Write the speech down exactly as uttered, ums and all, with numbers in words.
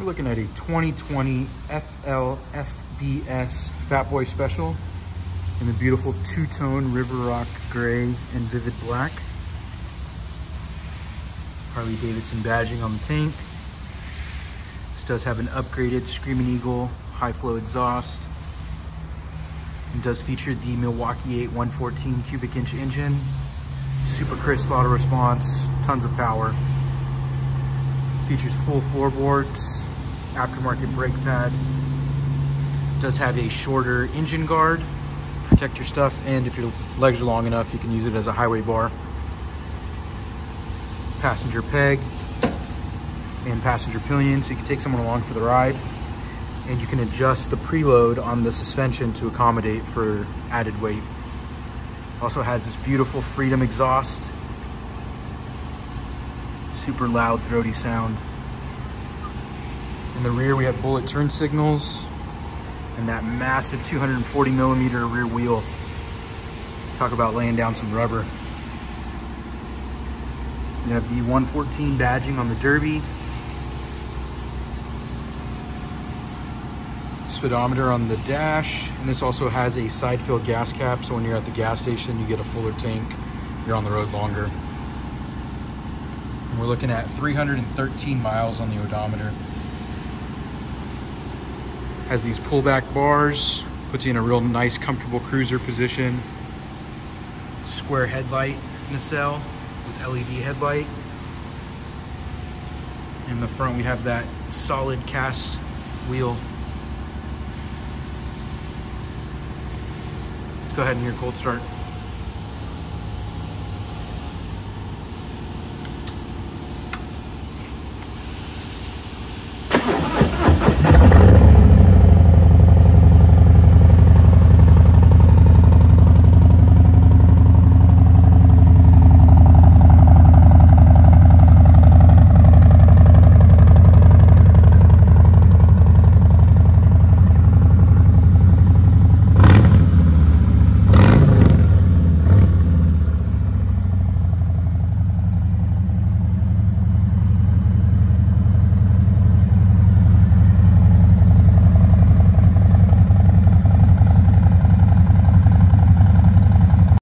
We're looking at a twenty twenty F L F B S Fatboy Special in the beautiful two-tone River Rock Gray and Vivid Black. Harley-Davidson badging on the tank. This does have an upgraded Screaming Eagle high-flow exhaust. It does feature the Milwaukee-Eight one fourteen cubic inch engine. Super crisp auto response, tons of power. Features full floorboards, aftermarket brake pad. Does have a shorter engine guard, protect your stuff, and if your legs are long enough, you can use it as a highway bar. Passenger peg and passenger pillion, so you can take someone along for the ride. And you can adjust the preload on the suspension to accommodate for added weight. Also has this beautiful Freedom exhaust. Super loud, throaty sound. In the rear, we have bullet turn signals and that massive two hundred forty millimeter rear wheel. Talk about laying down some rubber. You have the one fourteen badging on the derby. Speedometer on the dash, and this also has a side filled gas cap, so when you're at the gas station you get a fuller tank, you're on the road longer. And we're looking at three hundred thirteen miles on the odometer. Has these pullback bars, puts you in a real nice comfortable cruiser position. Square headlight nacelle with L E D headlight. In the front we have that solid cast wheel. Let's go ahead and hear cold start.